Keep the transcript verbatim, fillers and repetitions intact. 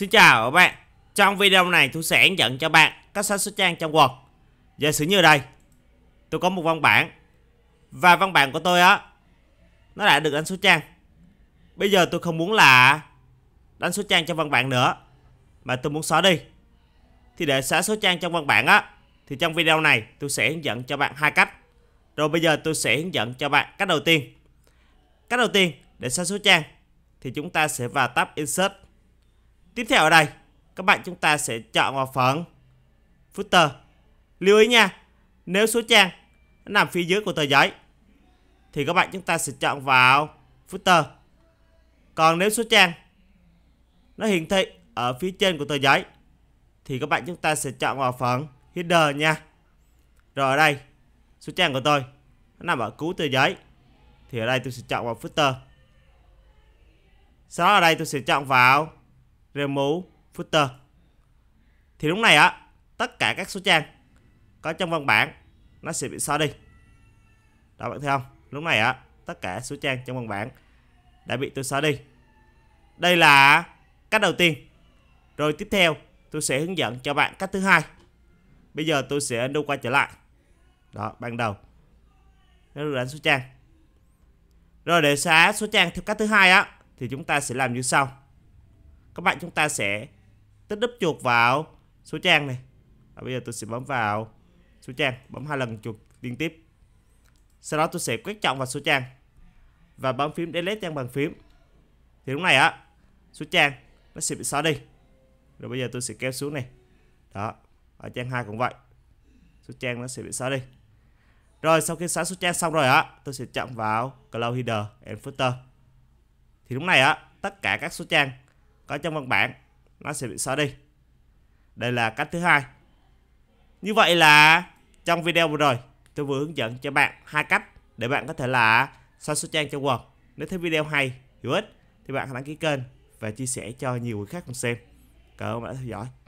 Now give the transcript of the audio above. Xin chào các bạn. Trong video này tôi sẽ hướng dẫn cho bạn cách xóa số trang trong Word. Giả sử như đây, tôi có một văn bản và văn bản của tôi á, nó đã được đánh số trang. Bây giờ tôi không muốn là đánh số trang trong văn bản nữa mà tôi muốn xóa đi. Thì để xóa số trang trong văn bản á, thì trong video này tôi sẽ hướng dẫn cho bạn hai cách. Rồi bây giờ tôi sẽ hướng dẫn cho bạn cách đầu tiên. Cách đầu tiên để xóa số trang thì chúng ta sẽ vào tab Insert. Tiếp theo ở đây, các bạn chúng ta sẽ chọn vào phần Footer. Lưu ý nha, nếu số trang nằm phía dưới của tờ giấy thì các bạn chúng ta sẽ chọn vào Footer. Còn nếu số trang nó hiển thị ở phía trên của tờ giấy thì các bạn chúng ta sẽ chọn vào phần Header nha. Rồi ở đây, số trang của tôi nó nằm ở cuối tờ giấy thì ở đây tôi sẽ chọn vào Footer. Sau đó ở đây tôi sẽ chọn vào Remove Footer. Thì lúc này á, tất cả các số trang có trong văn bản nó sẽ bị xóa đi. Đó bạn thấy không? Lúc này á, tất cả số trang trong văn bản đã bị tôi xóa đi. Đây là cách đầu tiên. Rồi tiếp theo tôi sẽ hướng dẫn cho bạn cách thứ hai. Bây giờ tôi sẽ undo quay trở lại. Đó, ban đầu nó được đánh số trang. Rồi để xóa số trang theo cách thứ hai á, thì chúng ta sẽ làm như sau. Các bạn chúng ta sẽ tích đúp chuột vào số trang này. Và bây giờ tôi sẽ bấm vào số trang, bấm hai lần chuột liên tiếp. Sau đó tôi sẽ quét chọn vào số trang và bấm phím Delete trang bàn phím. Thì lúc này á, số trang nó sẽ bị xóa đi. Rồi bây giờ tôi sẽ kéo xuống này. Đó, ở trang hai cũng vậy. Số trang nó sẽ bị xóa đi. Rồi sau khi xóa số trang xong rồi á, tôi sẽ chọn vào Cloud Header and Footer. Thì lúc này á, tất cả các số trang có trong văn bản nó sẽ bị xóa đi. Đây là cách thứ hai. Như vậy là trong video vừa rồi tôi vừa hướng dẫn cho bạn hai cách để bạn có thể là xóa số trang trong Word. Nếu thấy video hay, hữu ích thì bạn hãy đăng ký kênh và chia sẻ cho nhiều người khác cùng xem. Cảm ơn bạn đã theo dõi.